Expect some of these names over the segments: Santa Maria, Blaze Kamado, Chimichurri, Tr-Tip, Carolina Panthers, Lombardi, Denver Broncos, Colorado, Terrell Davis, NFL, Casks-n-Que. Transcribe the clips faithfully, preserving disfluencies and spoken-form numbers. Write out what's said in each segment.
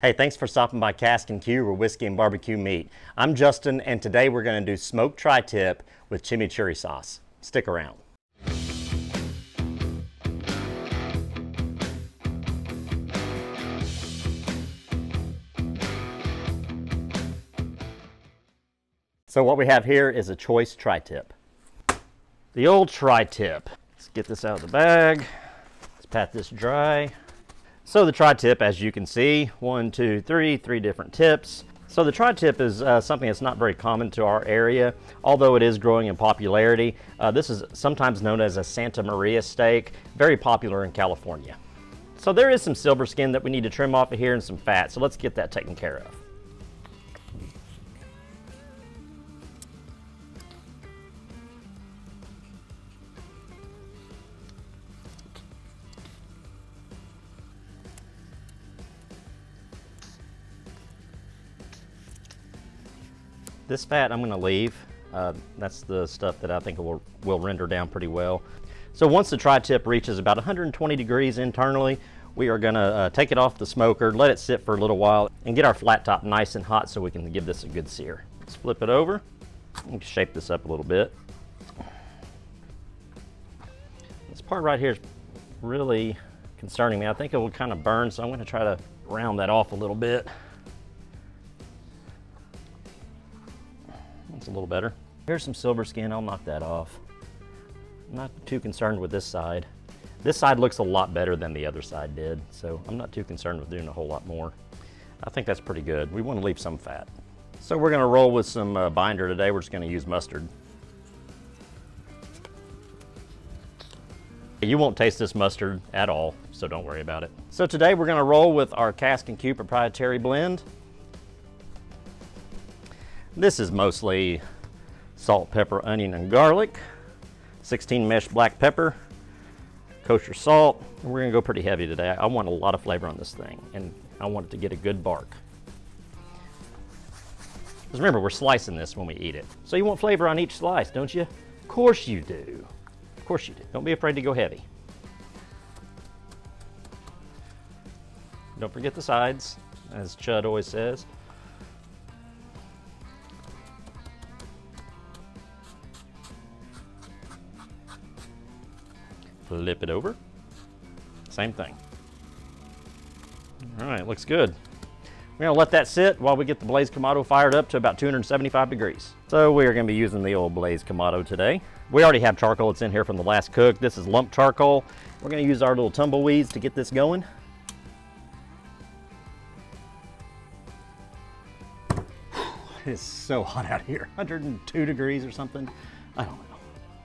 Hey, thanks for stopping by Casks-n-Que, where whiskey and barbecue meet. I'm Justin, and today we're going to do smoked tri-tip with chimichurri sauce. Stick around. So what we have here is a choice tri-tip. The old tri-tip. Let's get this out of the bag. Let's pat this dry. So the tri-tip, as you can see, one, two, three, three different tips. So the tri-tip is uh, something that's not very common to our area, although it is growing in popularity. Uh, this is sometimes known as a Santa Maria steak, very popular in California. So there is some silver skin that we need to trim off of here and some fat, so let's get that taken care of. This fat I'm going to leave. Uh, that's the stuff that I think will, will render down pretty well. So once the tri-tip reaches about one hundred twenty degrees internally, we are going to uh, take it off the smoker, let it sit for a little while, and get our flat top nice and hot so we can give this a good sear. Let's flip it over and shape this up a little bit. This part right here is really concerning me. I think it will kind of burn, so I'm going to try to round that off a little bit. A little better. Here's some silver skin. I'll knock that off. I'm not too concerned with this side. This side looks a lot better than the other side did, so I'm not too concerned with doing a whole lot more. I think that's pretty good. We want to leave some fat. So we're going to roll with some uh, binder today. We're just going to use mustard. You won't taste this mustard at all, so don't worry about it. So today we're going to roll with our Casks-n-Que proprietary blend. This is mostly salt, pepper, onion, and garlic, sixteen mesh black pepper, kosher salt, and we're gonna go pretty heavy today. I want a lot of flavor on this thing, and I want it to get a good bark. Because remember, we're slicing this when we eat it. So you want flavor on each slice, don't you? Of course you do. Of course you do. Don't be afraid to go heavy. Don't forget the sides, as Chud always says. Flip it over, same thing. All right, looks good. We're gonna let that sit while we get the Blaze Kamado fired up to about two hundred seventy-five degrees. So we are gonna be using the old Blaze Kamado today. We already have charcoal, it's in here from the last cook. This is lump charcoal. We're gonna use our little tumbleweeds to get this going. It's so hot out here, one hundred two degrees or something, I don't know.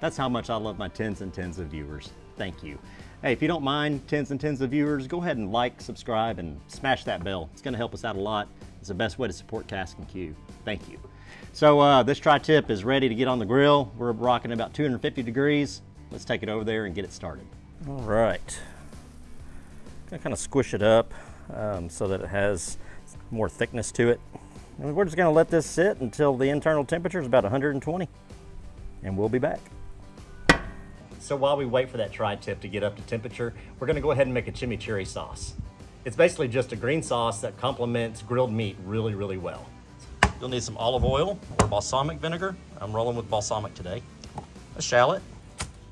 That's how much I love my tens and tens of viewers. Thank you. Hey, if you don't mind, tens and tens of viewers, go ahead and like, subscribe, and smash that bell. It's going to help us out a lot. It's the best way to support Casks-n-Que. Thank you. So uh, this tri-tip is ready to get on the grill. We're rocking about two hundred fifty degrees. Let's take it over there and get it started. All right. I'm going to kind of squish it up um, so that it has more thickness to it. And we're just going to let this sit until the internal temperature is about one hundred twenty, and we'll be back. So while we wait for that tri-tip to get up to temperature, we're gonna go ahead and make a chimichurri sauce. It's basically just a green sauce that complements grilled meat really, really well. You'll need some olive oil or balsamic vinegar. I'm rolling with balsamic today. A shallot,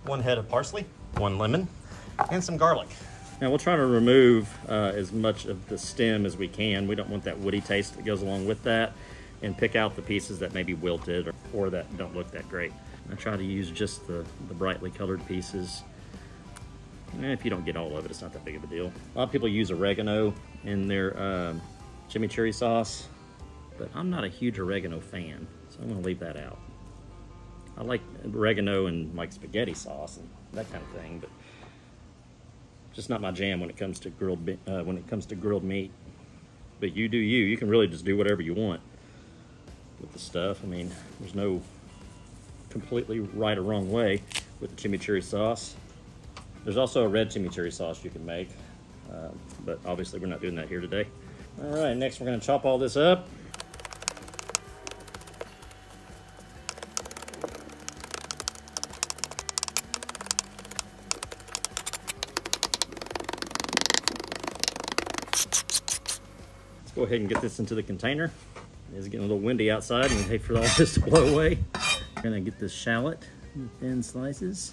one head of parsley, one lemon, and some garlic. Now we'll try to remove uh, as much of the stem as we can. We don't want that woody taste that goes along with that, and pick out the pieces that may be wilted or, or that don't look that great. I try to use just the, the brightly colored pieces. And if you don't get all of it, it's not that big of a deal. A lot of people use oregano in their um, chimichurri sauce, but I'm not a huge oregano fan, so I'm gonna leave that out. I like oregano in like spaghetti sauce and that kind of thing, but just not my jam when it comes to grilled uh, when it comes to grilled meat. But you do you. You can really just do whatever you want with the stuff. I mean, there's no completely right or wrong way with the chimichurri sauce. There's also a red chimichurri sauce you can make, uh, but obviously we're not doing that here today. All right, next we're gonna chop all this up. go ahead and get this into the container. It's getting a little windy outside and we hate for all this to blow away. We're gonna get this shallot in thin slices.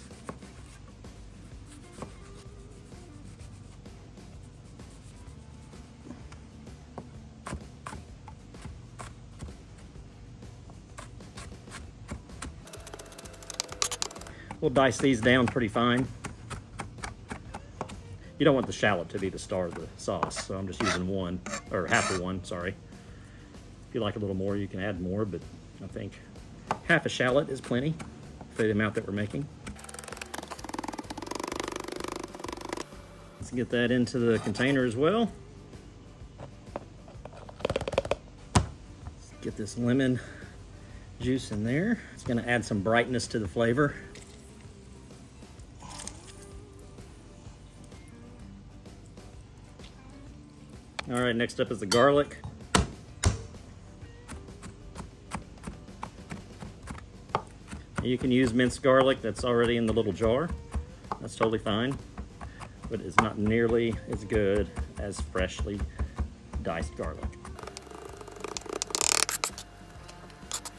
We'll dice these down pretty fine. You don't want the shallot to be the star of the sauce, so I'm just using one, or half of one, sorry. If you like a little more, you can add more, but I think half a shallot is plenty for the amount that we're making. Let's get that into the container as well. Let's get this lemon juice in there. It's gonna add some brightness to the flavor. All right, next up is the garlic. You can use minced garlic that's already in the little jar. That's totally fine, but it's not nearly as good as freshly diced garlic.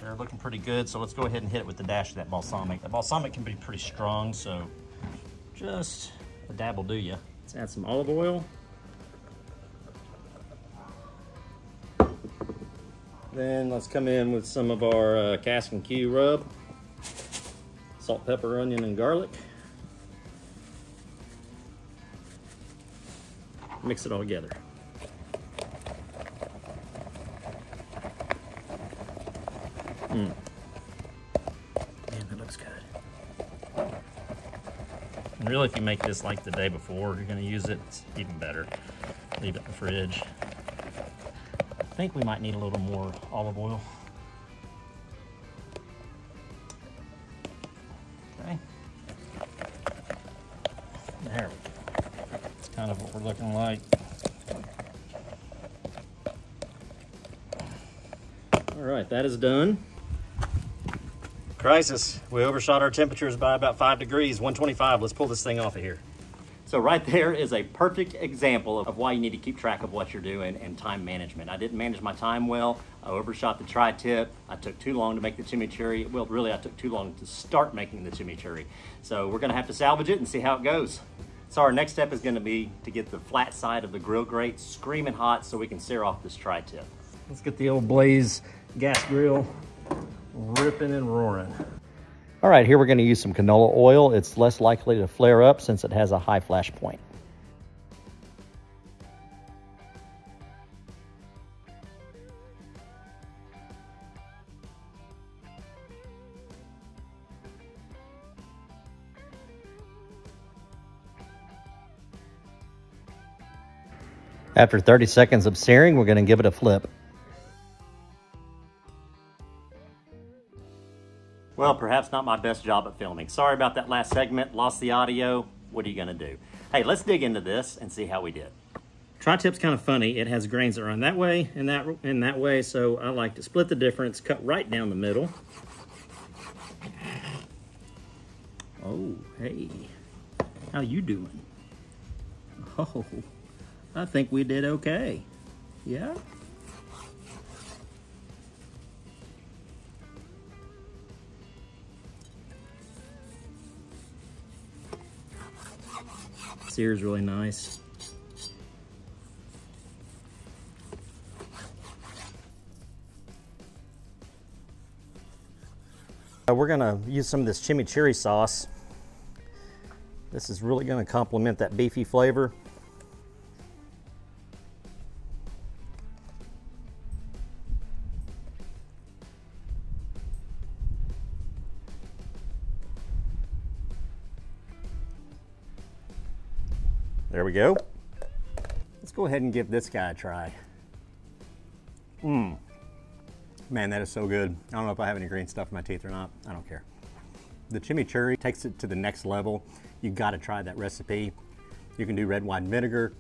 They're looking pretty good, so let's go ahead and hit it with the dash of that balsamic. The balsamic can be pretty strong, so just a dab will do ya. Let's add some olive oil. Then let's come in with some of our uh, Casks-n-Que rub. Salt, pepper, onion, and garlic. Mix it all together. Mm. Man, that looks good. And really, if you make this like the day before, you're gonna use it, it's even better. Leave it in the fridge. I think we might need a little more olive oil. Okay. There we go. That's kind of what we're looking like. All right, that is done. Crisis. We overshot our temperatures by about five degrees, one twenty-five. Let's pull this thing off of here. So right there is a perfect example of why you need to keep track of what you're doing and time management. I didn't manage my time well. I overshot the tri-tip. I took too long to make the chimichurri. Well, really, I took too long to start making the chimichurri. So we're gonna have to salvage it and see how it goes. So our next step is gonna be to get the flat side of the grill grate screaming hot so we can sear off this tri-tip. Let's get the old Blaze gas grill ripping and roaring. All right, here we're going to use some canola oil. It's less likely to flare up since it has a high flash point. After thirty seconds of searing, we're going to give it a flip. Well, perhaps not my best job at filming. Sorry about that last segment, lost the audio. What are you gonna do? Hey, let's dig into this and see how we did. Tri-tip's kind of funny. It has grains that run that way and that, and that way, so I like to split the difference, cut right down the middle. Oh, hey, how you doing? Oh, I think we did okay, yeah? Sears really nice. Uh, we're gonna use some of this chimichurri sauce. This is really gonna complement that beefy flavor. There we go. Let's go ahead and give this guy a try. Mmm. Man, that is so good. I don't know if I have any green stuff in my teeth or not. I don't care. The chimichurri takes it to the next level. You gotta try that recipe. You can do red wine vinegar.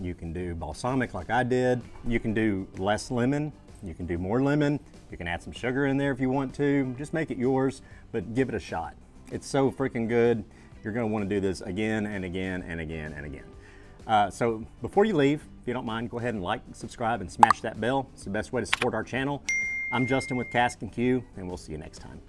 You can do balsamic like I did. You can do less lemon. You can do more lemon. You can add some sugar in there if you want to. Just make it yours, but give it a shot. It's so freaking good. You're gonna wanna do this again and again and again and again. Uh, so before you leave, if you don't mind, go ahead and like, subscribe, and smash that bell. It's the best way to support our channel. I'm Justin with Casks-n-Que, and we'll see you next time.